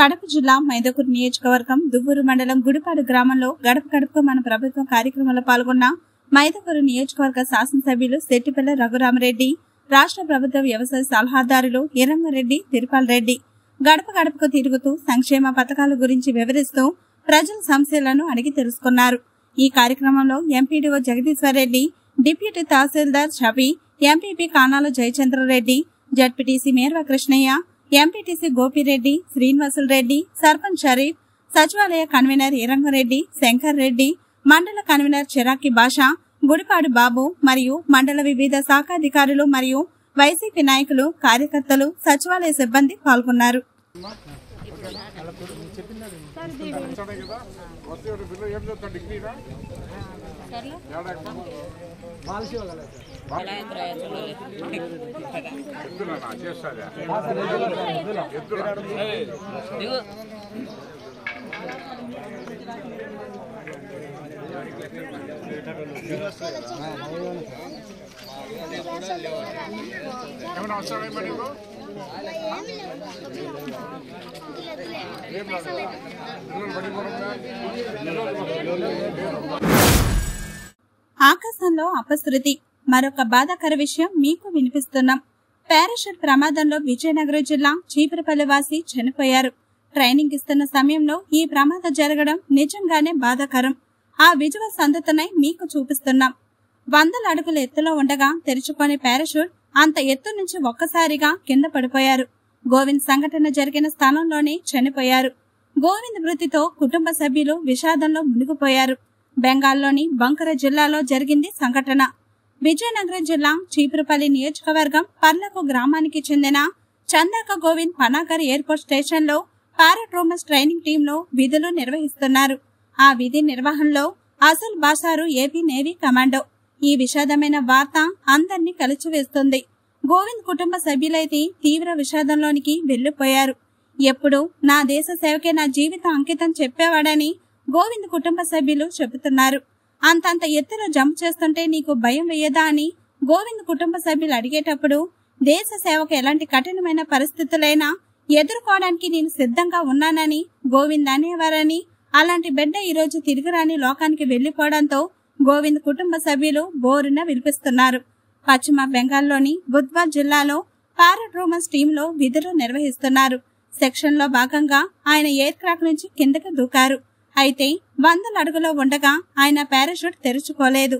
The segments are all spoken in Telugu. కడప జిల్లా మైదకూర్ నియోజకవర్గం దువ్వూరు మండలం గుడిపాడు గ్రామంలో గడప గడపకు మన ప్రభుత్వ కార్యక్రమాల్లో పాల్గొన్న మైదకూర్ నియోజకవర్గ శాసనసభ్యులు శెట్టిపల్ల రఘురామరెడ్డి రాష్ట్ర ప్రభుత్వ వ్యవసాయ సలహాదారులు ఈరంగారెడ్డి తిరుపాల్ రెడ్డి గడప గడపకు తిరుగుతూ సంక్షేమ పథకాల గురించి వివరిస్తూ ప్రజల సమస్యలను అడిగి తెలుసుకున్నారు। ఈ కార్యక్రమంలో MPDO Jagadishwar Reddy, deputy tahsildar Shafi, MPP Kanala Jayachandrareddy, ZPTC Merva Krishnaiah, MPTC Gopireddy, Srinivasulu Reddy, sarpanch Sharif, సచివాలయ కన్వీనర్ ఈరంగారెడ్డి, శంకర్ రెడ్డి, మండల కన్వీనర్ చిరాకి భాషా, గుడిపాడు బాబు మరియు మండల వివిధ శాఖాధికారులు మరియు వైసీపీ నాయకులు, కార్యకర్తలు, సచివాలయ సిబ్బంది పాల్గొన్నారు। ఆకాశంలో అపశృతి మరొక బాధాకర విషయం మీకు వినిపిస్తున్నాం। పారాషూట్ ప్రమాదంలో విజయనగరం జిల్లా చీపురుపల్లి వాసి చనిపోయారు। ట్రైనింగ్ ఇస్తున్న సమయంలో ఈ ప్రమాదం జరగడం నిజంగానే బాధాకరం। ఆ విజువల్ సందతనై మీకు చూపిస్తున్నాం। 100 అడుగుల ఎత్తులో ఉండగా తెరుచుకొని పారాషూట్ అంత ఎత్తు నుంచి ఒక్కసారిగా కింద పడిపోయారు। గోవింద్ సంఘటన జరిగిన స్థానంలోనే చనిపోయారు। గోవింద్ మృతితో కుటుంబ సభ్యులు విషాదంలో మునిగిపోయారు। బెంగాల్లోని బంకర జిల్లాలో జరిగింది సంఘటన। విజయనగరం జిల్లా చీపురుపల్లి నియోజకవర్గం పర్లకు గ్రామానికి చెందిన చందాక గోవింద్ పనాగర్ ఎయిర్పోర్ట్ స్టేషన్ లో పారాట్రూమర్స్ ట్రైనింగ్ టీంలో విధులు నిర్వహిస్తున్నారు। ఆ విధి నిర్వహణలో అసల్ బాషారు ఏపీ నేవీ కమాండో। ఈ విషాదమైన వార్త అందరినీ కలిచివేస్తుంది। గోవింద్ కుటుంబ సభ్యులైతే తీవ్ర విషాదంలోనికి వెళ్లిపోయారు। ఎప్పుడు నా దేశ సేవకే నా జీవితం అంకితం చెప్పేవాడని గోవింద్ కుటుంబ సభ్యులు చెబుతున్నారు। అంతంత ఎత్తులో జంప్ చేస్తుంటే నీకు భయం వేయదా అని గోవింద్ కుటుంబ సభ్యులు అడిగేటప్పుడు, దేశ సేవకు ఎలాంటి కఠినమైన పరిస్థితులైనా ఎదుర్కోవడానికి నేను సిద్ధంగా ఉన్నానని గోవింద్ అనేవారని, అలాంటి బిడ్డ ఈ రోజు తిరిగిరాని లోకానికి వెళ్లిపోవడంతో గోవింద్ కుటుంబ సభ్యులు బోరున విలపిస్తున్నారు। పశ్చిమ బెంగాల్లోని బుధ్వా జిల్లాలో పారాట్రూమర్స్ టీంలో విధులు నిర్వహిస్తున్నారు। సెక్షన్ లో భాగంగా ఆయన ఎయిర్ క్రాఫ్ట్ నుంచి కిందకి దూకారు। అయితే 100 అడుగులో ఉండగా ఆయన పారాషూట్ తెరుచుకోలేదు।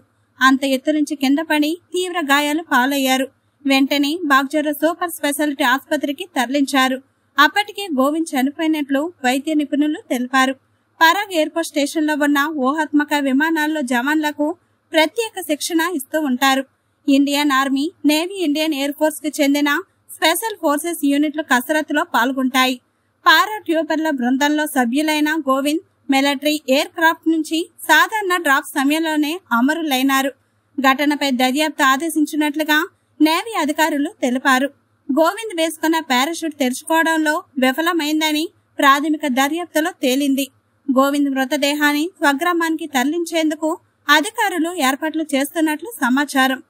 అంత ఎత్తు నుంచి కింద పడి తీవ్ర గాయాలు పాలయ్యారు। వెంటనే బాగ్జోర్ సూపర్ స్పెషాలిటీ ఆసుపత్రికి తరలించారు। అప్పటికే గోవింద్ చనిపోయినట్లు వైద్య నిపుణులు తెలిపారు। పరాగ్ ఎయిర్పోర్ట్ స్టేషన్ లో ఉన్న ఊహాత్మక విమానాల్లో జవాన్లకు ప్రత్యేక శిక్షణ ఇస్తూ ఉంటారు। Indian army, navy, Indian air force కు చెందిన స్పెషల్ ఫోర్సెస్ యూనిట్లు కసరత్తులో పాల్గొంటాయి। పారా ట్యూపర్ల బృందంలో సభ్యులైన గోవింద్ మిలిటరీ ఎయిర్ క్రాఫ్ట్ నుంచి సాధారణ డ్రాప్ సమయంలోనే అమరులైనారు। ఘటనపై దర్యాప్తు ఆదేశించినట్లుగా నేవీ అధికారులు తెలిపారు। గోవింద్ వేసుకున్న పారాషూట్ తెరుచుకోవడంలో విఫలమైందని ప్రాథమిక దర్యాప్తులో తేలింది। గోవింద్ మృతదేహాన్ని స్వగ్రామానికి తరలించేందుకు అధికారులు ఏర్పాట్లు చేస్తున్నట్లు సమాచారం।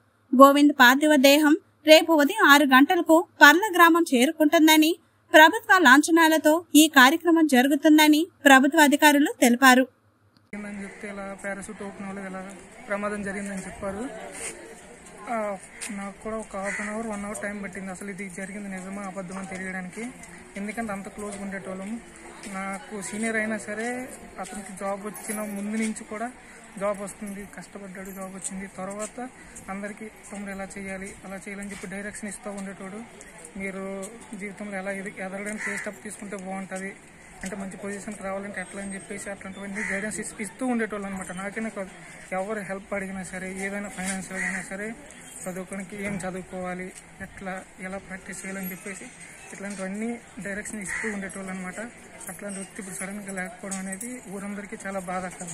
గోవింద్ పార్థివ దేహం రేపు ఉదయం 6 గంటలకు పర్ల గ్రామం చేరుకుంటుందని, ప్రభుత్వ లాంఛనాలతో ఈ కార్యక్రమం జరుగుతుందని ప్రభుత్వ అధికారులు తెలిపారు। పారాషూట్ ఓపెన్ అవ్వలేదు, ప్రమాదం జరిగిందని చెప్పారు। నాకు కూడా ఒక ½ అవర్ 1 అవర్ టైం పట్టింది అసలు ఇది జరిగింది నిజమా అబద్ధమని తెలియడానికి। ఎందుకంటే అంత క్లోజ్గా ఉండేటోళ్ళము। నాకు సీనియర్ అయినా సరే అతనికి జాబ్ వచ్చిన ముందు నుంచి కూడా జాబ్ వస్తుంది, కష్టపడ్డాడు, జాబ్ వచ్చింది। తర్వాత అందరికీ తమ్ముడు ఎలా చేయాలి అలా చేయాలని చెప్పి డైరెక్షన్ ఇస్తూ ఉండేటోడు। మీరు జీవితంలో ఎలా ఎదగడానికి ఫస్ట్ స్టెప్ తీసుకుంటే బాగుంటుంది, అంటే మంచి పొజిషన్కి రావాలంటే ఎట్లా అని చెప్పేసి అట్లాంటివన్నీ గైడెన్స్ ఇస్తూ ఉండేటోళ్ళు అనమాట। నాకైనా కాదు, ఎవరు హెల్ప్ అడిగినా సరే, ఏదైనా ఫైనాన్షియల్గా అయినా సరే, చదువుకోవడానికి ఏం చదువుకోవాలి, ఎట్లా ఎలా ప్రాక్టీస్ చేయాలని చెప్పేసి ఇట్లాంటివన్నీ డైరెక్షన్ ఇస్తూ ఉండేటోళ్ళు అనమాట। అట్లాంటి వ్యక్తి ఇప్పుడు సడన్గా లేకపోవడం అనేది ఊరందరికీ చాలా బాధాకరం।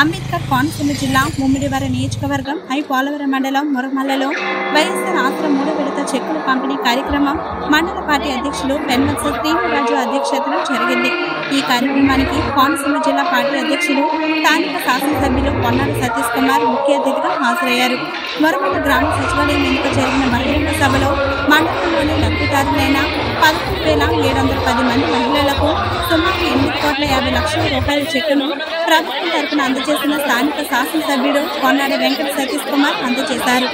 అంబేద్కర్ కోనసీమ జిల్లా ముమ్మిడివరం నియోజకవర్గం పోలవరం మండలం మురమల్లలో వైఎస్ఆర్ ఆసరా 3వ విడత చెక్కుల పంపిణీ కార్యక్రమం మండల పార్టీ అధ్యక్షులు పెన్మత్స శ్రీనివాసరాజు అధ్యక్షతన జరిగింది। ఈ కార్యక్రమానికి కోనసీమ జిల్లా పార్టీ అధ్యక్షులు, స్థానిక శాసనసభ్యులు పొన్నాల సతీష్ కుమార్ ముఖ్య అతిథిగా హాజరయ్యారు। మురమల్ల గ్రామ సచివాలయం వెనుక జరిగిన బహిరంగ సభలో మండలంలోని లబ్ధిదారు ఆరునైనా 11710 మంది మహిళలకు సుమారు 8,50,00,000 రూపాయల చెక్కును ప్రభుత్వం తరపున అందజేసిన స్థానిక శాసనసభ్యుడు కొన్నాడ వెంకట సతీష్ కుమార్ అందజేశారు।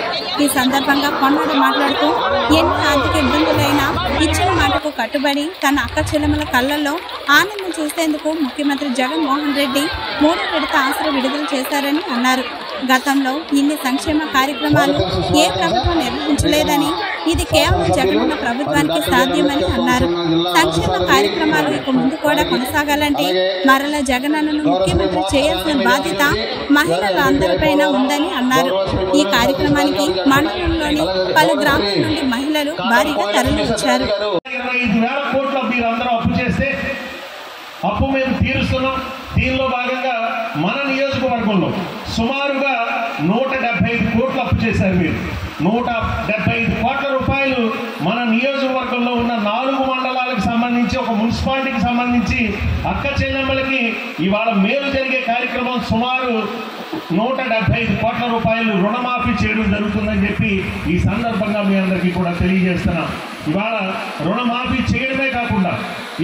ఈ సందర్భంగా కొన్నాడ మాట్లాడుతూ ఎన్ని ఆర్థిక ఇబ్బందులైనా ఇచ్చిన మాటకు కట్టుబడి తన అక్క చెల్లెమల కళ్ళల్లో ఆనందం చూసేందుకు ముఖ్యమంత్రి జగన్మోహన్ రెడ్డి మూడో విడత ఆసరా విడుదల చేశారని అన్నారు। గతంలో ఇన్ని సంక్షేమ కార్యక్రమాలు ఏ ప్రభుత్వం నిర్వహించలేదని ఇది కేవలం జగనన్న ప్రభుత్వానికి సాధ్యమని అన్నారు। సంక్షేమ కార్యక్రమాలు ఇక ముందు కూడా కొనసాగాలంటే మరలా జగనన్నను ముఖ్యమంత్రి చేయాల్సిన బాధ్యత మహిళల అందరిపైన ఉందని అన్నారు। ఈ కార్యక్రమానికి మండలంలోని పలు గ్రామాల నుండి మహిళలు భారీగా తరలి వచ్చారు। అప్పు మేము తీరుస్తున్నాం। దీనిలో భాగంగా మన నియోజకవర్గంలో సుమారుగా 175 కోట్లు అప్పు చేశారు మీరు। 175 కోట్ల రూపాయలు మన నియోజకవర్గంలో ఉన్న 4 మండలాలకు సంబంధించి ఒక మున్సిపాలిటీకి సంబంధించి అక్క చెల్లెమ్మలకి ఇవాళ మేలు జరిగే కార్యక్రమం సుమారు 175 కోట్ల రూపాయలు రుణమాఫీ చేయడం జరుగుతుందని చెప్పి ఈ సందర్భంగా మీ అందరికీ కూడా తెలియజేస్తున్నాం। ఇవాళ రుణమాఫీ చేయడమే కాకుండా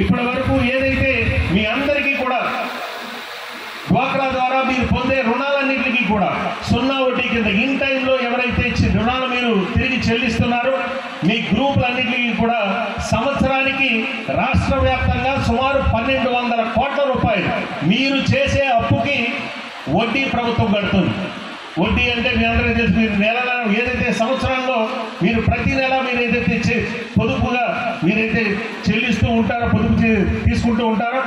ఇప్పటి వరకు ఏదైతే మీ అందరికీ కూడా డ్వాక్రా ద్వారా మీరు పొందే రుణాలన్నింటికి కూడా 0 వడ్డీ కింద ఇన్ టైంలో ఎవరైతే రుణాలు మీరు తిరిగి చెల్లిస్తున్నారో మీ గ్రూపులన్నింటికి కూడా సంవత్సరానికి రాష్ట్ర వ్యాప్తంగా సుమారు 1,200 కోట్ల రూపాయలు మీరు చేసే అప్పుకి వడ్డీ ప్రభుత్వం కడుతుంది। వడ్డీ అంటే మీ అందరూ తెలుసు, మీరు నెలలో ఏదైతే సంవత్సరంలో మీరు ప్రతి నెల మీరు ఏదైతే పొదుపుగా మీరైతే చెల్లిస్తూ ఉంటారో పొదుపు తీసుకుంటూ ఉంటారో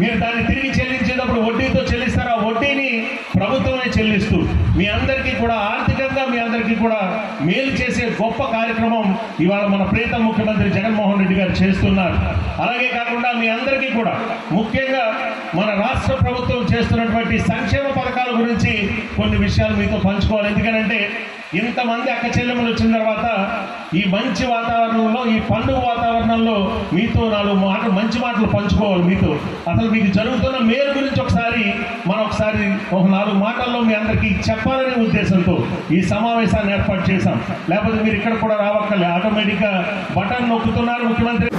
మీరు దాన్ని తిరిగి చెల్లించేటప్పుడు వడ్డీతో చెల్లిస్తారు। ఆ వడ్డీని ప్రభుత్వమే చెల్లిస్తూ మీ అందరికీ కూడా ఆర్థికంగా మీ అందరికీ కూడా మేలు చేసే గొప్ప కార్యక్రమం ఇవాళ మన ప్రియతమ ముఖ్యమంత్రి జగన్మోహన్ రెడ్డి గారు చేస్తున్నారు। అలాగే కాకుండా మీ అందరికీ కూడా ముఖ్యంగా మన రాష్ట్ర ప్రభుత్వం చేస్తున్నటువంటి సంక్షేమ పథకాల గురించి కొన్ని విషయాలు మీతో పంచుకోవాలి। ఎందుకంటే ఇంతమంది అక్క చెల్లెమ్మలు వచ్చిన తర్వాత ఈ మంచి వాతావరణంలో ఈ పండుగ వాతావరణంలో మీతో మంచి మాటలు పంచుకోవాలి। మీతో అసలు మీకు జరుగుతున్న మేలు గురించి ఒకసారి మనం ఒక 4 మాటల్లో మీ అందరికీ చెప్పాలనే ఉద్దేశంతో ఈ సమావేశాన్ని ఏర్పాటు చేశాం। లేకపోతే మీరు ఇక్కడ కూడా రావక్కర్లే, ఆటోమేటిక్గా బటన్ నొక్కుతున్నారు ముఖ్యమంత్రి।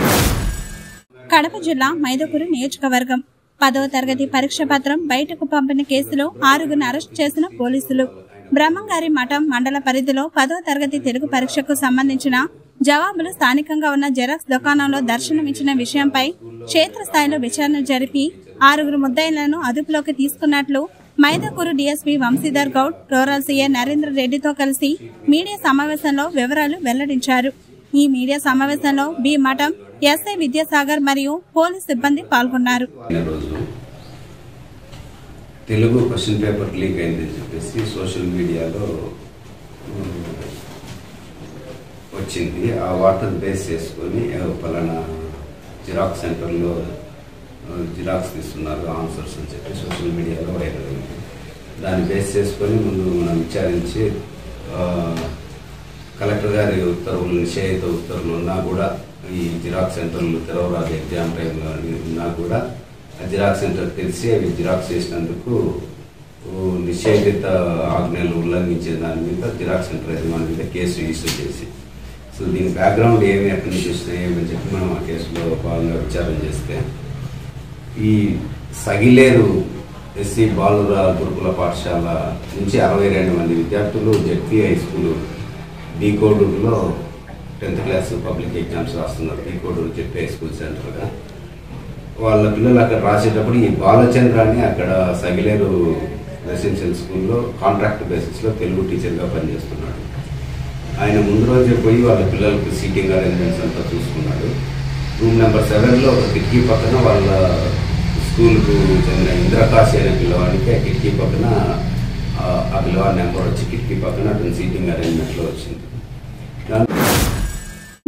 కడప జిల్లా మైదకూరు నియోజకవర్గం 10వ తరగతి పరీక్ష పత్రం బయటకు పంపిన కేసులో 6గురిని అరెస్ట్ చేసిన పోలీసులు బ్రహ్మంగారి మఠం మండల పరిధిలో 10వ తరగతి తెలుగు పరీక్షకు సంబంధించిన జవాబులు స్థానికంగా ఉన్న జెరాక్స్ దుకాణంలో దర్శనమిచ్చిన విషయంపై క్షేత్రస్థాయిలో విచారణ జరిపి 6గురు ముద్దాయిలను అదుపులోకి తీసుకున్నట్లు Mydukur DSP Vamshidhar Goud rural CA Narendra రెడ్డితో కలిసి మీడియా సమావేశంలో వివరాలు వెల్లడించారు। ఈ మీడియా సమావేశంలో బి మఠం ఎస్ఐ విద్యాసాగర్ మరియు పోలీస్ సిబ్బంది పాల్గొన్నారు। తెలుగు క్వశ్చన్ పేపర్ లీక్ అయిందని చెప్పేసి సోషల్ మీడియాలో వచ్చింది। ఆ వార్తను బేస్ చేసుకొని పలానా జిరాక్స్ సెంటర్లో జిరాక్స్ తీసుకున్నారు ఆన్సర్స్ అని చెప్పి సోషల్ మీడియాలో వైరల్ అయింది। దాన్ని బేస్ చేసుకొని ముందు మనం విచారించి కలెక్టర్ గారి ఉత్తర్వులు నిషేధిత ఉత్తర్వులు ఉన్నా కూడా ఈ జిరాక్స్ సెంటర్లు తెరవరాదు ఎగ్జామ్ టైంలో ఉన్నా కూడా ఆ జిరాక్స్ సెంటర్ తెలిసి అవి జిరాక్స్ చేసినందుకు నిషేధిత ఆజ్ఞలు ఉల్లంఘించే దాని మీద జిరాక్స్ సెంటర్ యజమాని మీద కేసు ఇష్యూ చేసి సో దీని బ్యాక్గ్రౌండ్ ఏమి ఎక్కడి నుంచి వస్తున్నాయి ఏమని చెప్పి మనం ఆ కేసులో భాగంగా విచారణ చేస్తే ఈ సగిలేరు ఎస్సీ బాలుర గురుకుల పాఠశాల నుంచి 62 మంది విద్యార్థులు జడ్పీ హై స్కూల్ బీకోడూరులో 10th క్లాస్ పబ్లిక్ ఎగ్జామ్స్ రాస్తున్నారు। బీకోడూరు జడ్పీ హై స్కూల్ సెంటర్గా వాళ్ళ పిల్లలు అక్కడ రాసేటప్పుడు ఈ బాలచంద్రాన్ని అక్కడ సగిలేరు రెసిడెన్షియల్ స్కూల్లో కాంట్రాక్ట్ బేసిస్లో తెలుగు టీచర్గా పనిచేస్తున్నాడు। ఆయన ముందు రోజే పోయి వాళ్ళ పిల్లలకు సీటింగ్ అరేంజ్మెంట్స్ అంతా చూసుకున్నాడు। రూమ్ నెంబర్ 7లో ఒక కిటికీ పక్కన వాళ్ళ స్కూల్కు చెందిన ఇంద్రకాశి అనే పిల్లవాడికి ఆ కిటికీ పక్కన ఆ పిల్లవాడి నెంబర్ వచ్చి కిటికీ పక్కన అతని సీటింగ్ అరేంజ్మెంట్లో వచ్చింది।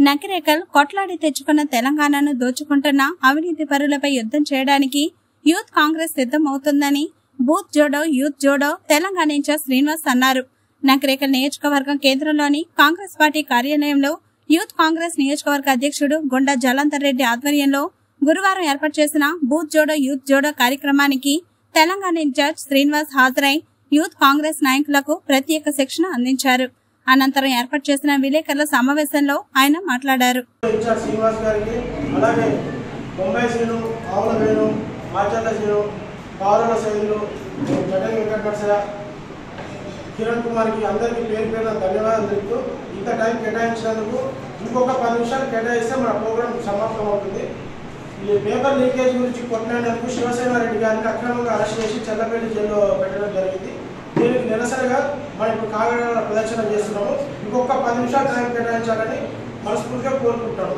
నకిరేకల్ కొట్లాడి తెచ్చుకున్న తెలంగాణను దోచుకుంటున్న అవినీతి పరులపై యుద్ధం చేయడానికి యూత్ కాంగ్రెస్ సిద్ధమవుతుందని booth Jodo youth Jodo Telangana incharge Srinivas అన్నారు। నకిరేకల్ నియోజకవర్గం కేంద్రంలోని కాంగ్రెస్ పార్టీ కార్యాలయంలో యూత్ కాంగ్రెస్ నియోజకవర్గ అధ్యక్షుడు గుండా జలంతర్ రెడ్డి ఆధ్వర్యంలో గురువారం ఏర్పాటు చేసిన బూత్ జోడో యూత్ జోడో కార్యక్రమానికి తెలంగాణ ఇన్ఛార్జ్ శ్రీనివాస్ హాజరై యూత్ కాంగ్రెస్ నాయకులకు ప్రత్యేక శిక్షణ అందించారు। అనంతరం ఏర్పాటు చేసిన విలేకరుల సమావేశంలో ఆయన మాట్లాడారు. కిరణ్ కుమార్ కి అందరికీ పేరు పేరున ధన్యవాదాలు తెలుపుతూ ఇంత టైం కేటాయించినందుకు ఇంకొక 10 నిమిషాలు కేటాయిస్తే మన ప్రోగ్రాం సమాప్తం అవుతుంది. ఈ పేపర్ లీకేజ్ గురించి కొట్లాడడానికి శివసేన రెడ్డి గారిని అక్రమంగా అరెస్ట్ చేసి చల్లపల్లి జైల్లో పెట్టడం జరిగింది. దీనికి నిరసనగా మనం ఇప్పుడు కాగడాల ప్రదర్శన చేస్తున్నాము. ఇంకొక 10 నిమిషాలు టైం కేటాయించాలని మనస్ఫూర్తిగా కోరుకుంటాము.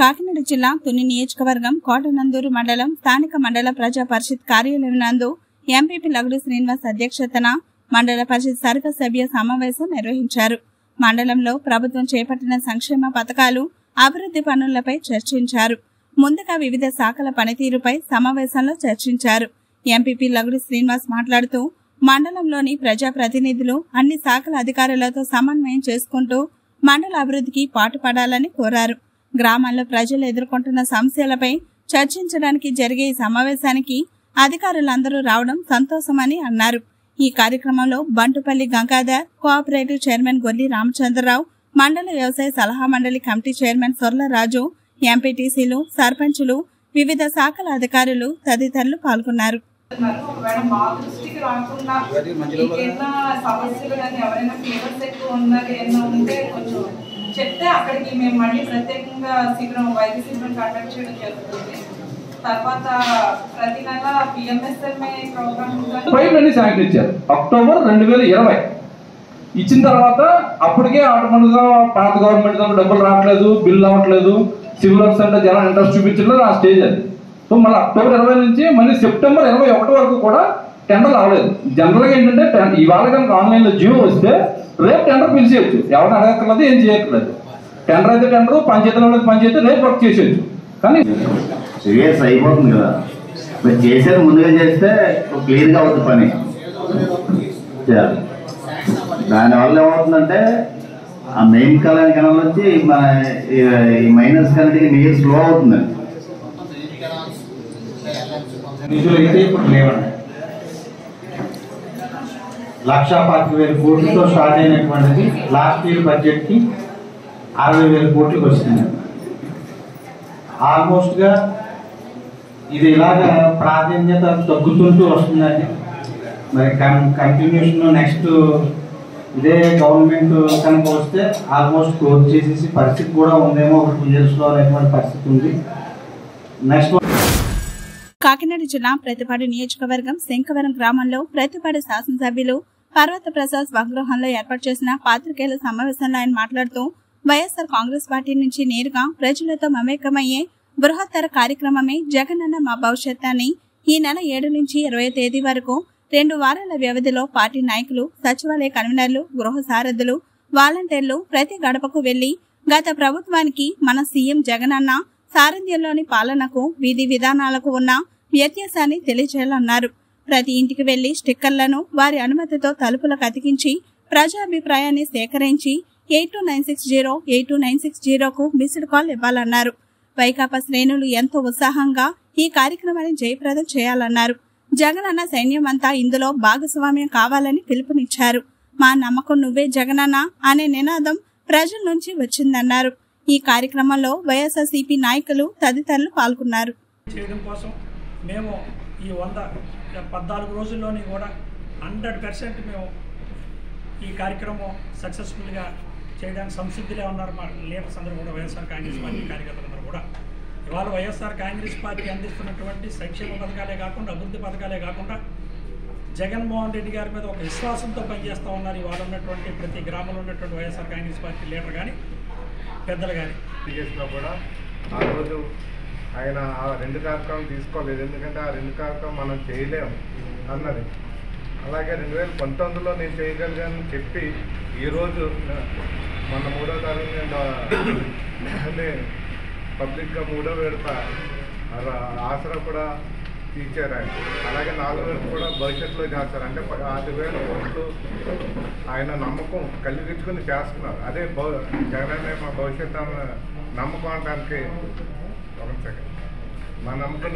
కాకినాడ జిల్లా తుని నియోజకవర్గం కోటనందూరు మండలం స్థానిక మండల ప్రజా పరిషత్ కార్యాలయం నందు ఎంపీపీ లగడు శ్రీనివాస్ అధ్యక్షతన మండల పరిషత్ సర్వసభ్య సమావేశం నిర్వహించారు. మండలంలో ప్రభుత్వం చేపట్టిన సంక్షేమ పథకాలు, అభివృద్ధి పనులపై చర్చించారు. ముందుగా వివిధ శాఖల పనితీరుపై సమావేశంలో చర్చించారు. ఎంపీపీ లగడు శ్రీనివాస్ మాట్లాడుతూ మండలంలోని ప్రజాప్రతినిధులు అన్ని శాఖల అధికారులతో సమన్వయం చేసుకుంటూ మండల అభివృద్ధికి పాటుపడాలని కోరారు. గ్రామాల్లో ప్రజలు ఎదుర్కొంటున్న సమస్యలపై చర్చించడానికి జరిగే ఈ సమావేశానికి అధికారులందరూ రావడం సంతోషమని అన్నారు. ఈ కార్యక్రమంలో బంటుపల్లి గంగాధర్, కోఆపరేటివ్ చైర్మన్ గొల్లి రామచంద్రరావు, మండల వ్యవసాయ సలహా మండలి కమిటీ చైర్మన్ సొర్లరాజు, ఎంపీటీసీలు, సర్పంచులు, వివిధ శాఖల అధికారులు తదితరులు పాల్గొన్నారు. అక్టోబర్ 2020 ఇచ్చిన తర్వాత అప్పటికే ఆటోమేటిక్గా పాత గవర్నమెంట్ డబ్బులు రావట్లేదు, బిల్లు అవ్వట్లేదు, సివిల్ వర్క్స్ అంటే జనం ఇంట్రెస్ట్ చూపించలేదు, ఆ స్టేజ్ అది. సో మళ్ళీ అక్టోబర్ 20 నుంచి మళ్ళీ సెప్టెంబర్ 21 వరకు కూడా టెండర్ రావలేదు. జనరల్గా ఏంటంటే ఇవాళ కనుక ఆన్లైన్లో జియో వస్తే రేపు టెండర్ పిలిచేయచ్చు, ఎవరిని అడగక్కర్లేదు, ఏం చేయక్కర్లేదు. టెండర్ అయితే టెండరు, పంచాయతీలో పంచాయతీ రేపు వర్క్ చేసేయచ్చు. కానీ రివర్స్ అయిపోతుంది కదా, మీరు చేసేది ముందుగా చేస్తే క్లియర్గా అవుతుంది పని. దానివల్ల ఏమవుతుందంటే ఆ మెయిన్ కళాని కళ వచ్చి మన ఈ మైనస్ కరెంట్కి నీరు స్లో అవుతుందండి. ఇప్పుడు 1,40,000 కోట్లతో స్టార్ట్ అయినటువంటిది లాస్ట్ ఇయర్ బడ్జెట్కి 60,000 కోట్లకు వచ్చింది. ఆల్మోస్ట్గా ఇది ఇలాగ ప్రాధాన్యత తగ్గుతుంటూ వస్తుందండి. మరి కంటిన్యూషన్ నెక్స్ట్ ఇదే గవర్నమెంట్ కనుక వస్తే ఆల్మోస్ట్ క్లోజ్ చేసేసి పరిస్థితి కూడా ఉందేమో, ఒక 2 yearsలో అనేటువంటి పరిస్థితి ఉంది. నెక్స్ట్ కాకినాడ జిల్లా ప్రతిపాడు నియోజకవర్గం శంకవరం గ్రామంలో ప్రతిపాడు శాసనసభ్యులు పర్వత ప్రసాద్ స్వగృహంలో ఏర్పాటు చేసిన పాత్రికేయుల సమావేశంలో ఆయన మాట్లాడుతూ వైఎస్ఆర్ కాంగ్రెస్ పార్టీ నుంచి నేరుగా ప్రజలతో మమేకమయ్యే బృహత్తర కార్యక్రమమే జగనన్న మా భవిష్యత్ అని ఈ నెల 7 నుంచి 20వ తేదీ వరకు 2 వారాల వ్యవధిలో పార్టీ నాయకులు, సచివాలయ కన్వీనర్లు, గృహ సారథులు, వాలంటీర్లు ప్రతి గడపకు వెళ్లి గత ప్రభుత్వానికి మన సీఎం జగనన్న సారథ్యంలోని పాలనకు, విధి విధానాలకు ఉన్న వ్యత్యాసాన్ని తెలియజేయాలన్నారు. ప్రతి ఇంటికి వెళ్లి స్టిక్కర్లను వారి అనుమతితో తలుపులకు అతికించి ప్రజాభిప్రాయాన్ని సేకరించి 8296082960కు మిస్డ్ కాల్ ఇవ్వాలన్నారు. వైకాపా శ్రేణులు ఎంతో ఉత్సాహంగా ఈ కార్యక్రమాన్ని జయప్రదం చేయాలన్నారు. జగనన్న సైన్యమంతా ఇందులో భాగస్వామ్యం కావాలని పిలుపునిచ్చారు. మా నమ్మకం నువ్వే జగనన్న అనే నినాదం ప్రజల నుంచి వచ్చిందన్నారు. ఈ కార్యక్రమంలో వైఎస్ఆర్సీపీ నాయకులు తదితరులు పాల్గొన్నారు. చేయడం కోసం మేము ఈ 114 రోజుల్లోని కూడా 100% మేము ఈ కార్యక్రమం సక్సెస్ఫుల్గా చేయడానికి సంసిద్ధిలో ఉన్నారు మా లీడర్స్ అందరూ కూడా, వైఎస్ఆర్ కాంగ్రెస్ పార్టీ కార్యకర్తలందరూ కూడా. ఇవాళ వైఎస్ఆర్ కాంగ్రెస్ పార్టీ అందిస్తున్నటువంటి సంక్షేమ పథకాలే కాకుండా, అభివృద్ధి పథకాలే కాకుండా జగన్మోహన్ రెడ్డి గారి మీద ఒక విశ్వాసంతో పనిచేస్తూ ఉన్నారు ఇవాళ ఉన్నటువంటి ప్రతి గ్రామంలో ఉన్నటువంటి వైఎస్ఆర్ కాంగ్రెస్ పార్టీ లీడర్ కానీ పెద్దలు కానీ. టీఎస్లో కూడా ఆ రోజు ఆయన ఆ 2 కార్యక్రమాలు తీసుకోలేదు, ఎందుకంటే ఆ 2 కార్యక్రమాలు మనం చేయలేము అన్నది. అలాగే 2019లో నేను చేయగలిగానని చెప్పి ఈరోజు మొన్న 3వ తారీఖు నేను పబ్లిక్గా 3వ విడత ఆసరా కూడా తీర్చారు ఆయన. అలాగే 4వ విడత కూడా భవిష్యత్తులో చేస్తారు. అంటే 60,000 కోట్లు ఆయన నమ్మకం కలిగించుకుని చేస్తున్నారు. అదే జగనన్న మా భవిష్యత్తు నమ్మకం అనడానికి ఒక సెకండ్ మా నమ్మకం.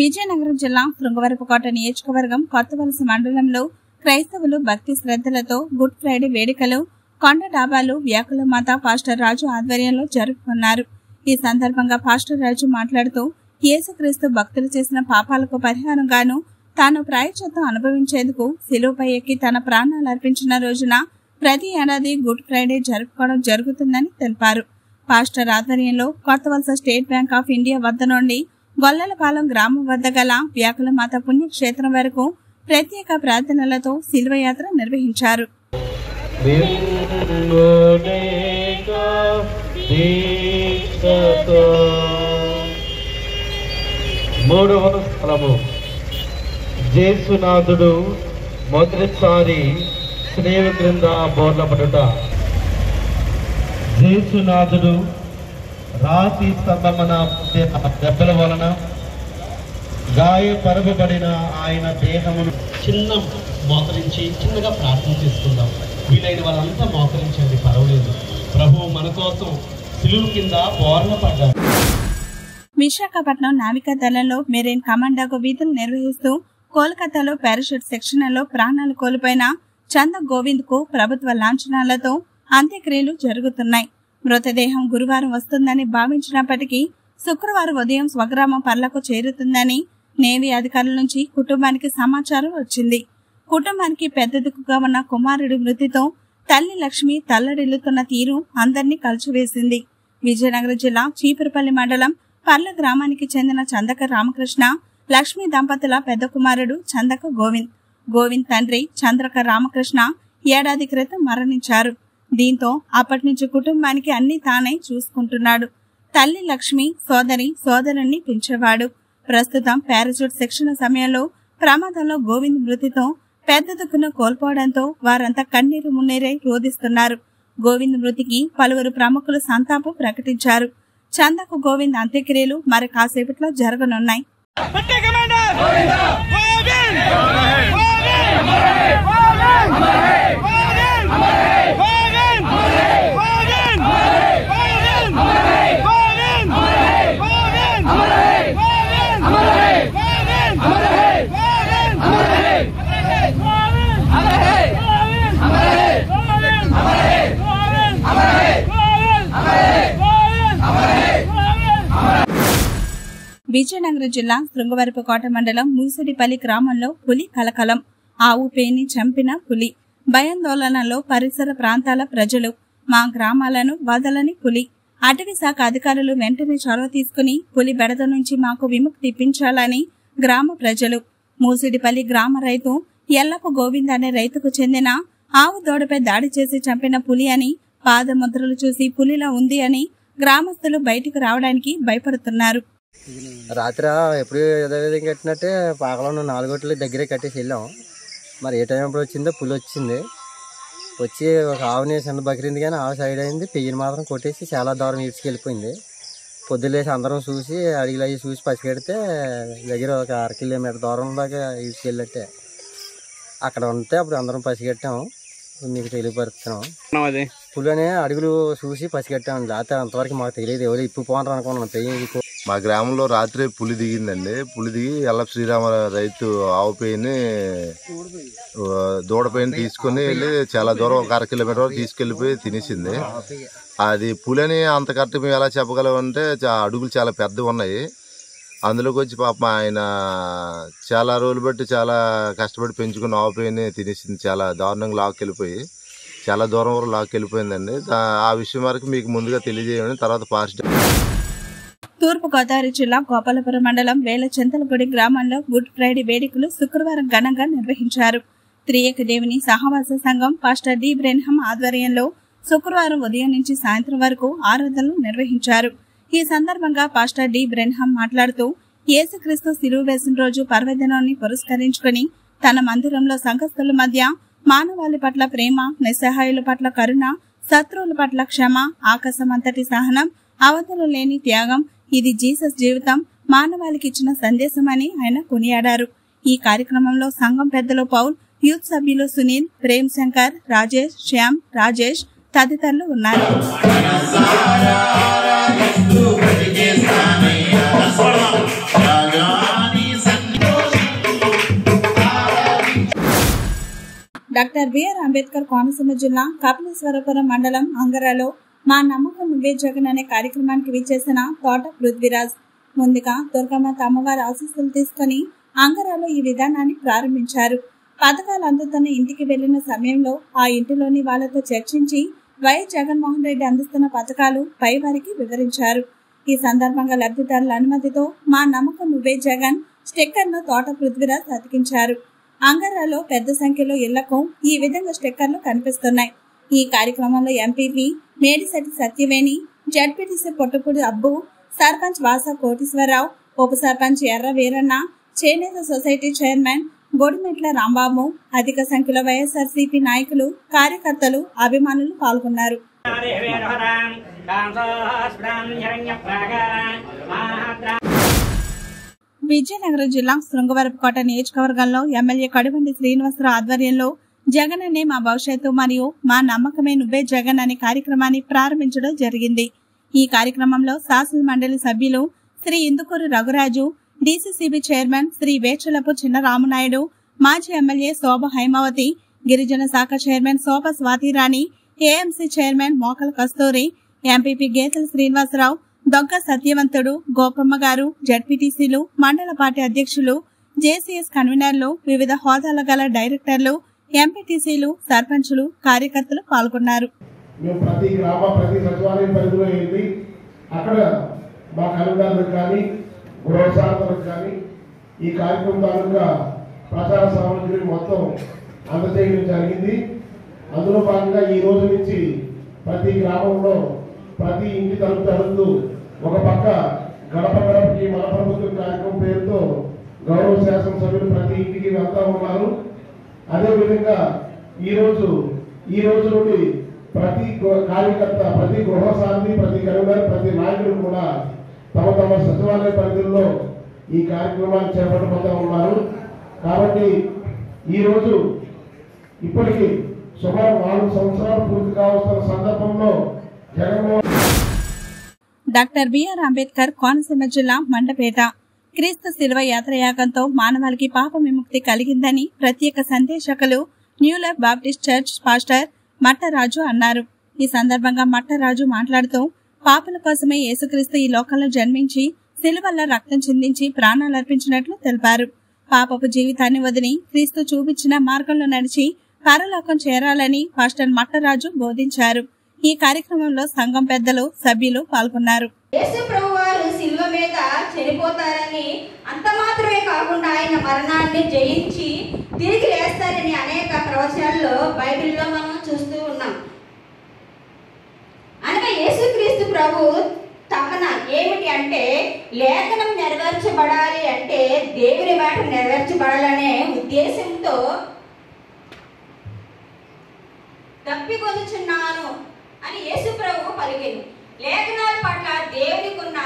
విజయనగరం జిల్లా శృంగవరపుకోట నియోజకవర్గం కొత్తవలస మండలంలో క్రైస్తవులు భక్తి శ్రద్ధలతో గుడ్ ఫ్రైడే వేడుకలు కొండ డాబాలు వ్యాకుల మాత పాస్టర్ రాజు ఆధ్వర్యంలో జరుపుకున్నారు. ఈ సందర్భంగా పాస్టర్ రాజు మాట్లాడుతూ యేసుక్రీస్తు భక్తులు చేసిన పాపాలకు పరిహారంగాను తాను ప్రాయశ్చిత్తం అనుభవించేందుకు సిలువపై ఎక్కి తన ప్రాణాలు అర్పించిన రోజున ప్రతి ఏడాది గుడ్ ఫ్రైడే జరుపుకోవడం జరుగుతుందని తెలిపారు. పాస్టర్ ఆధ్వర్యంలో Kothavalasa State Bank of India వద్ద నుండి గొల్లలపాలెం గ్రామం వద్ద గల వ్యాకుల మాత పుణ్యక్షేత్రం వరకు ప్రత్యేక ప్రార్థనలతో సిల్వయాత్ర నిర్వహించారు. మూడవ స్థలము జేసునాథుడు మొదటిసారి స్నేహ క్రింద బోర్లపడుట. జేసునాథుడు రాతి స్తంభమున దెబ్బల వలన గాయపరచబడిన ఆయన దేహమును చిన్న మోకరించి చిన్నగా ప్రార్థన చేసుకుందాం. వీలైన వాళ్ళంతా మోకరించండి, పర్వాలేదు. ప్రభువు మన కోసం సిలువ కింద బోర్ల పడ్డారు. విశాఖపట్నం నావికా దళంలో మెరైన్ కమాండోగా విధులు నిర్వహిస్తూ కోల్కతాలో పారాషూట్ సెక్షన్లో ప్రాణాలు కోల్పోయిన చంద గోవింద్ కు ప్రభుత్వ లాంఛనాలతో అంత్యక్రియలు జరుగుతున్నాయి. మృతదేహం గురువారం వస్తుందని భావించినప్పటికీ శుక్రవారం ఉదయం స్వగ్రామం పర్లకు చేరుతుందని నేవీ అధికారుల నుంచి కుటుంబానికి సమాచారం వచ్చింది. కుటుంబానికి పెద్ద దిక్కుగా ఉన్న కుమారుడి మృతితో తల్లి లక్ష్మి తల్లడిల్లుతున్న తీరు అందరినీ కలిచివేసింది. విజయనగరం జిల్లా చీపురుపల్లి మండలం పర్ల గ్రామానికి చెందిన చందక రామకృష్ణ, లక్ష్మి దంపతుల పెద్ద కుమారుడు చందక గోవింద్. గోవింద్ తండ్రి చంద్రక రామకృష్ణ ఏడాది క్రితం మరణించారు. దీంతో అప్పటి నుంచి కుటుంబానికి అన్ని తానే చూసుకుంటున్నాడు. తల్లి లక్ష్మి సోదరి సోదరుణ్ణి పెంచేవాడు. ప్రస్తుతం పారాషూట్ శిక్షణ సమయంలో ప్రమాదంలో గోవింద్ మృతితో పెద్ద దిక్కును కోల్పోవడంతో వారంతా కన్నీరు మున్నీరై రోధిస్తున్నారు. గోవింద్ మృతికి పలువురు ప్రముఖులు సంతాపం ప్రకటించారు. చందకు గోవింద్ అంత్యక్రియలు మరి కాసేపట్లో జరగనున్నాయి. విజయనగరం జిల్లా శృంగవరపుకోట మండలం మూసిడిపల్లి గ్రామంలో పులి కలకలం. ఆవు పేని చంపిన పులి భయాందోళనలో పరిసర ప్రాంతాల ప్రజలు. మా గ్రామాలను వదలని పులి. అటవీ శాఖ అధికారులు వెంటనే చొరవ తీసుకుని పులి బెడద నుంచి మాకు విముక్తి ఇప్పించాలని గ్రామ ప్రజలు. మూసిడిపల్లి గ్రామ రైతు ఎల్లపు గోవింద్ అనే రైతుకు చెందిన ఆవు దూడపై దాడి చేసి చంపిన పులి అని, పాదముద్రలు చూసి పులిలా ఉంది అని గ్రామస్తులు బయటకు రావడానికి భయపడుతున్నారు. రాత్రి ఎప్పుడు యథావిధంగా కట్టినట్టే పాకలో ఉన్న 4 గంటల దగ్గరే కట్టేసి వెళ్ళాం. మరి ఏ టైం ఎప్పుడు వచ్చిందో పులి వచ్చింది. వచ్చి ఒక ఆవుని సన్న బకిరింది, కానీ ఆవు సైడ్ అయింది. పెయ్యిని మాత్రం కొట్టేసి చాలా దూరం ఈడ్చుకెళ్ళిపోయింది. పొద్దులేసి అందరం చూసి అడిగిలు అవి చూసి పసిగెడితే దగ్గర ఒక 1 కిలోమీటర్ దూరంలాగా ఈడ్చుకెళ్ళట్టే అక్కడ ఉంటే అప్పుడు అందరం పసిగట్టాము. మీకు తెలియపరుస్తున్నాం, పులినే అడుగులు చూసి పసిగట్టాము. రాత్రి అంతవరకు మాకు తెలియదు, ఎవరు ఇప్పుడు పోనరు అనుకున్నాం. పెయ్యి మా గ్రామంలో రాత్రి పులి దిగిందండి. పులి దిగి ఎల్లప్ప శ్రీరామ రైతు ఆవు పేని దూడపైన తీసుకుని వెళ్ళి చాలా దూరం ఒక 1 కిలోమీటర్ వరకు తీసుకెళ్ళిపోయి తినేసింది. అది పులిని అంత కరెక్ట్ మేము ఎలా చెప్పగలమంటే అడుగులు చాలా పెద్దవి ఉన్నాయి. అందులోకి వచ్చి పాపం ఆయన చాలా రోజులు బట్టి చాలా కష్టపడి పెంచుకుని ఆవు పేని తినేసింది. చాలా దారుణంగా లాక్కెళ్ళిపోయి చాలా దూరం వరకు లాక్కెళ్ళిపోయిందండి. ఆ విషయం వరకు మీకు ముందుగా తెలియజేయండి. తర్వాత పాజిటివ్ తూర్పుగోదావరి జిల్లా గోపాలపురం మండలం వేలచింతలపూడి గ్రామంలో గుడ్ ఫ్రైడే వేడుకలు శుక్రవారం ఘనంగా నిర్వహించారు. త్రియేక దేవుని సహవాస సంఘం పాస్టర్ డి బ్రెన్హమ్ ఆధ్వర్యంలో శుక్రవారం ఉదయం నుంచి సాయంత్రం వరకు ఆరాధనలు నిర్వహించారు. ఈ సందర్భంగా పాస్టర్ డి బ్రెన్హమ్ మాట్లాడుతూ యేసుక్రీస్తు సిలువ వేసిన రోజు పర్వదినాన్ని పురస్కరించుకుని తన మందిరంలో సంఘస్థుల మధ్య మానవాళి పట్ల ప్రేమ, నిస్సహాయుల పట్ల కరుణ, శత్రువుల పట్ల క్షమ, ఆకాశమంతటి సహనం, అవతలు లేని త్యాగం, ఇది జీసస్ జీవితం, మానవాళికి ఇచ్చిన సందేశం అని ఆయన కొనియాడారు. ఈ కార్యక్రమంలో సంఘం పెద్దలు పౌల్, యూత్ సభ్యులు సునీల్, ప్రేమ్ శంకర్, రాజేష్, శ్యామ్, రాజేష్ తదితరులు ఉన్నారు. డాక్టర్ బిఆర్ అంబేద్కర్ కోనసీమ జిల్లా కాపలేశ్వరపురం మండలం అంగరలో మా నమ్మకం నువ్వే జగన్ అనే కార్యక్రమానికి విచ్చేసిన తోట పృథ్వీరాజ్ ముందుగా దుర్గమ్మ అమ్మవారి ఆశీస్సులు తీసుకుని అంగరలో ఈ విధానాన్ని ప్రారంభించారు. పథకాలు అందుతున్న ఇంటికి వెళ్లిన సమయంలో ఆ ఇంటిలోని వాళ్లతో చర్చించి వైఎస్ జగన్మోహన్ రెడ్డి అందిస్తున్న పథకాలు పై వారికి వివరించారు. ఈ సందర్భంగా లబ్ధిదారుల అనుమతితో మా నమ్మకం నువ్వే జగన్ స్టిక్కర్ను తోట పృథ్వీరాజ్ అతికించారు. అంగరాలో పెద్ద సంఖ్యలో ఇళ్లకు ఈ విధంగా స్టిక్కర్లు కనిపిస్తున్నాయి. ఈ కార్యక్రమంలో ఎంపీపీ మేడిశెట్టి సత్యవేణి, జడ్పీటీసీ పొట్టుపూడి అబ్బు, సర్పంచ్ వాస కోటీశ్వరరావు, ఉప సర్పంచ్ ఎర్ర వీరన్న, చేనేత సొసైటీ చైర్మన్ గొడిమెట్ల రాంబాబు, అధిక సంఖ్యలో వైఎస్ఆర్సీపీ నాయకులు, కార్యకర్తలు, అభిమానులు పాల్గొన్నారు. విజయనగరం జిల్లా శృంగవరపుకోట నియోజకవర్గంలో ఎమ్మెల్యే కడుబండి శ్రీనివాసరావు ఆధ్వర్యంలో జగన్ అనే మా భవిష్యత్తు మరియు మా నమ్మకమే నువ్వే జగన్ అనే కార్యక్రమాన్ని ప్రారంభించడం జరిగింది. ఈ కార్యక్రమంలో శాసన మండలి సభ్యులు శ్రీ ఇందుకూరు రఘురాజు, డీసీసీబీ చైర్మన్ శ్రీ వేచలపు చిన్నరామనాయుడు, మాజీ ఎమ్మెల్యే శోభ హైమావతి, గిరిజన శాఖ చైర్మన్ శోభ Swathirani, AMC chairman Mokala Kasturi, MPP Getala Srinivasarao, Dogga Satyavantudu, Gopamma గారు, జడ్పీటీసీలు, మండల పార్టీ అధ్యక్షులు, జేసీఎస్ కన్వీనర్లు, వివిధ హోదాల గల డైరెక్టర్లు, ఎంపీటీసీలు, సర్పంచులు, కార్యకర్తలు పాల్గొన్నారు. అందులో భాగంగా ఈ రోజు నుంచి ప్రతి గ్రామంలో ప్రతి ఇంటి తలుపు తలుపుతూ ఒక పక్క గడప గడపకి మన ప్రభుత్వం కార్యక్రమం పేరుతో గౌరవ శాసనసభ్యులు ప్రతి ఇంటికి వెళ్తా ఉన్నారు. అదేవిధంగా ఈ రోజు నుండి ప్రతి కార్యకర్త, ప్రతి గృహశాంతి, ప్రతి కన్వీనర్, ప్రతి నాయకుడు కూడా తమ తమ సచివాలయ పరిధిలో ఈ కార్యక్రమాన్ని చేపట్టబోతా ఉన్నారు. కాబట్టి ఈరోజు ఇప్పటికీ సుమారు 4 సంవత్సరాలు పూర్తి కావాల్సిన సందర్భంలో డాక్టర్ బిఆర్ అంబేద్కర్ కోనసీమ జిల్లా మండపేట క్రీస్తు శిల్వ యాత్రయాగంతో మానవాళికి పాప విముక్తి కలిగిందని ప్రత్యేక సందేశకులు new life Baptist church pastor Mattaraju అన్నారు. ఈ సందర్భంగా మట్టరాజు మాట్లాడుతూ పాపల కోసమే యేసుక్రీస్తు ఈ లోకంలో జన్మించి శిలువల్ల రక్తం చిందించి ప్రాణాలర్పించినట్లు తెలిపారు. పాపపు జీవితాన్ని వదిలి క్రీస్తు చూపించిన మార్గంలో నడిచి పరలోకం చేరాలని పాస్టర్ మట్టరాజు బోధించారు. ఈ కార్యక్రమంలో సంఘం పెద్దలు, సభ్యులు పాల్గొన్నారు. యేసు ప్రభువారు సిలువ మీద చనిపోతారని అంత మాత్రమే కాకుండా ఆయన మరణాన్ని జయించి తిరిగి లేస్తారని అనేక ప్రవచనాల్లో బైబిల్లో మనం చూస్తూ ఉన్నాం. అనగా యేసుక్రీస్తు ప్రభు తపన ఏమిటి అంటే లేఖనం నెరవేర్చబడాలి అంటే దేవుని మాట నెరవేర్చబడాలనే ఉద్దేశంతో తప్పికొనుచున్నాను అని యేసు ప్రభు పలికింది. లేఖనాల పట్ల దేవునికున్న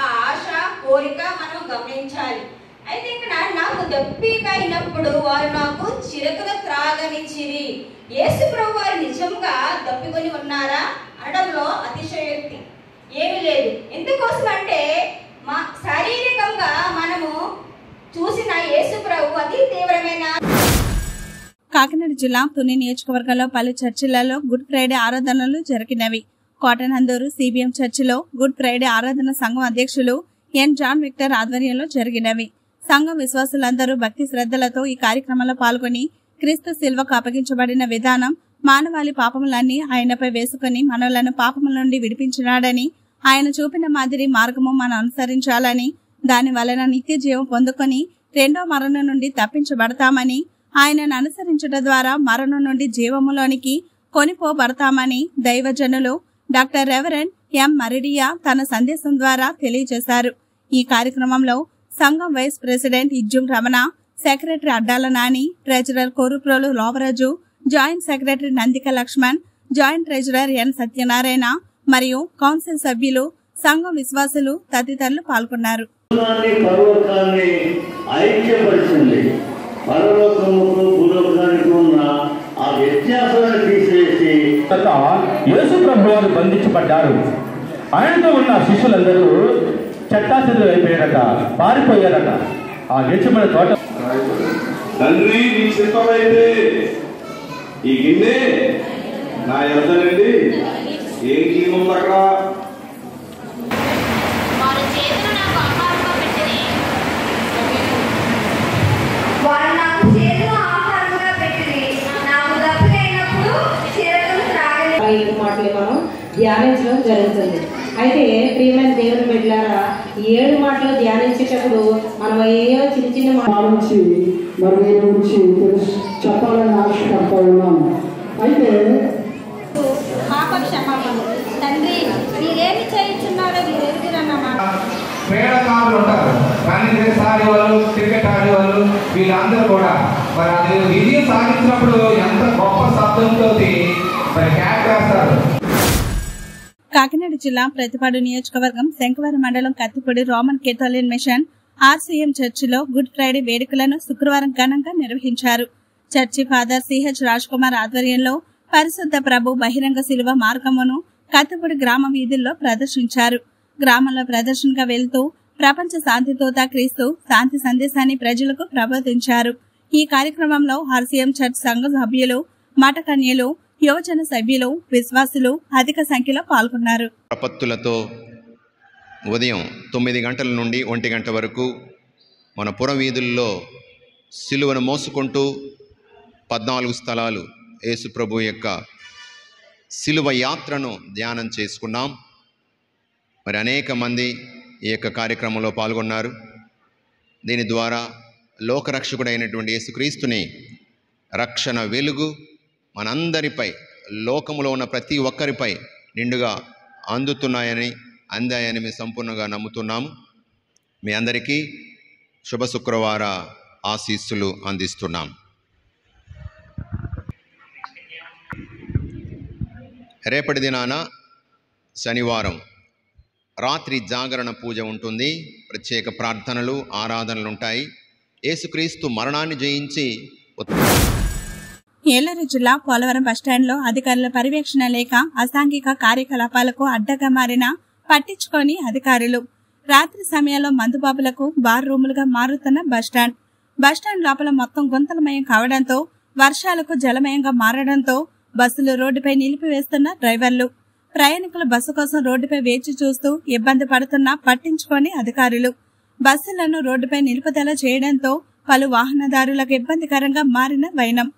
ఆ ఆశ, కోరిక మనం గమనించాలి. అయితే ఇక్కడ నాకు దప్పిక అయినప్పుడు వారు నాకు చిరకలు త్రాగనిచ్చిరి. యేసు ప్రభు వారు నిజంగా దప్పికొని ఉన్నారా అనడంలో అతిశయోక్తి ఏమీ లేదు. ఎందుకోసం అంటే మా శారీరకంగా మనము చూసిన యేసు ప్రభు అతి తీవ్రమైన. కాకినాడ జిల్లా తుని నియోజకవర్గంలో పలు చర్చిలలో గుడ్ ఫ్రైడే ఆరాధనలు జరిగినవి. కోటనందూరు సిబిఎం చర్చిలో గుడ్ ఫ్రైడే ఆరాధన సంఘం అధ్యక్షులు ఎన్ జాన్ విక్టర్ ఆధ్వర్యంలో జరిగినవి. సంఘం విశ్వాసులందరూ భక్తి శ్రద్ధలతో ఈ కార్యక్రమంలో పాల్గొని క్రీస్తు శిల్వకు అప్పగించబడిన విధానం, మానవాళి పాపములన్నీ ఆయనపై వేసుకుని మనలను పాపముల నుండి విడిపించినాడని, ఆయన చూపిన మాదిరి మార్గము మనం అనుసరించాలని, దాని వలన నిత్య జీవం పొందుకొని రెండో మరణం నుండి తప్పించబడతామని, ఆయనను అనుసరించడం ద్వారా మరణం నుండి జీవములోనికి కొనిపోబడతామని దైవజనులు డాక్టర్ రెవరెండ్ ఎం మరిడియా తన సందేశం ద్వారా తెలియజేశారు. ఈ కార్యక్రమంలో సంఘం vice president Ijjum Ramana, secretary Addala Nani, treasurer Koruprolu Lovaraju, joint secretary Nandika Lakshman, joint treasurer N Satyanarayana మరియు కౌన్సిల్ సభ్యులు, సంఘం విశ్వాసులు తదితరులు పాల్గొన్నారు. పరలోకముకు భూలోకానికి ఉన్న ఆ వ్యత్యాసాలను తీసివేసి యేసు ప్రభువు వారు బంధించబడ్డారు. ఆయనతో ఉన్న శిష్యులందరూ చట్టాచర్లు అయిపోయారట, పారిపోయారట. ఆ గెలిచిన తోట తండ్రి నీ చిత్తమైతే ఈ గిన్నె నా యద్దనండి ఏం జీవం అక్కడ వారి చేతులు నా ఆహారంగా పెట్టిరి వారి నా చేతులు ఆహారంగా పెట్టిరి నాకు దప్పికైనప్పుడు చేతులు త్రాగలేదు ఈ మాటలు మనం ధ్యానించడం జరుగుతుంది అయితే ప్రియమైన దేవుని బిడ్డలారా ఈ ఏడు మాటలు ధ్యానించేటప్పుడు మనం ఏయో చిన్న చిన్న మాటలు మరొక గురించి చెప్పాలని ఆశపడతా ఉన్నాను అయితే పాప క్షమాపణ తండ్రి మీరేమి చేయించున్నారో మీరు ఎరుగురన్నమాట పేడకారులు ఉంటారు కానీ సారి వాళ్ళు క్రికెట్ ఆడేవాళ్ళు వీళ్ళందరూ కూడా మరి అది విజయం సాధించినప్పుడు ఎంత గొప్ప శబ్దంతో మరి క్యాప్ వేస్తారు కాకినాడ జిల్లా ప్రతిపాడు నియోజకవర్గం శంకవరం మండలం Kathipudi Roman Catholic mission RCM చర్చిలో గుడ్ ఫ్రైడే వేడుకలను శుక్రవారం ఘనంగా నిర్వహించారు. చర్చి ఫాదర్ సిహెచ్ రాజ్కుమార్ ఆధ్వర్యంలో పరిశుద్ధ ప్రభు బహిరంగ శిలువ మార్గమును కత్తిపూడి గ్రామ వీధుల్లో ప్రదర్శించారు. గ్రామంలో ప్రదర్శనగా వెళ్తూ ప్రపంచ శాంతితోత క్రీస్తు శాంతి సందేశాన్ని ప్రజలకు ప్రబోధించారు. ఈ కార్యక్రమంలో ఆర్సీఎం చర్చ్ సంఘ సభ్యులు, మఠకన్యలు, యువజన సభ్యులు, విశ్వాసులు అధిక సంఖ్యలో పాల్గొన్నారు. ప్రపత్తులతో ఉదయం 9 గంటల నుండి 1 గంట వరకు మన పురవీధుల్లో సిలువను మోసుకుంటూ 14 స్థలాలు యేసుప్రభు యొక్క సిలువ యాత్రను ధ్యానం చేసుకున్నాం. మరి అనేక మంది ఈ యొక్క కార్యక్రమంలో పాల్గొన్నారు. దీని ద్వారా లోకరక్షకుడైనటువంటి యేసుక్రీస్తుని రక్షణ వెలుగు మనందరిపై, లోకములో ఉన్న ప్రతి ఒక్కరిపై నిండుగా అందాయని మేము సంపూర్ణంగా నమ్ముతున్నాము. మీ అందరికీ శుభ శుక్రవార ఆశీస్సులు అందిస్తున్నాం. రేపటి దినాన శనివారం రాత్రి జాగరణ పూజ ఉంటుంది. ప్రత్యేక ప్రార్థనలు, ఆరాధనలు ఉంటాయి. యేసుక్రీస్తు మరణాన్ని జయించి ఏలూరు జిల్లా పోలవరం బస్టాండ్లో అధికారుల పర్యవేక్షణ లేక అసాంఘిక కార్యకలాపాలకు అడ్డగా మారిన పట్టించుకోని అధికారులు రాత్రి సమయాల్లో మందుబాబులకు బార్ రూములుగా మారుతున్న బస్టాండ్ లోపల మొత్తం గుంతలమయం కావడంతో, వర్షాలకు జలమయంగా మారడంతో బస్సులు రోడ్డుపై నిలిపివేస్తున్న డ్రైవర్లు, ప్రయాణికుల బస్సు కోసం రోడ్డుపై వేచి చూస్తూ ఇబ్బంది పడుతున్న పట్టించుకోని అధికారులు, బస్సులను రోడ్డుపై నిలుపుదల చేయడంతో పలు వాహనదారులకు ఇబ్బందికరంగా మారిన వైనం.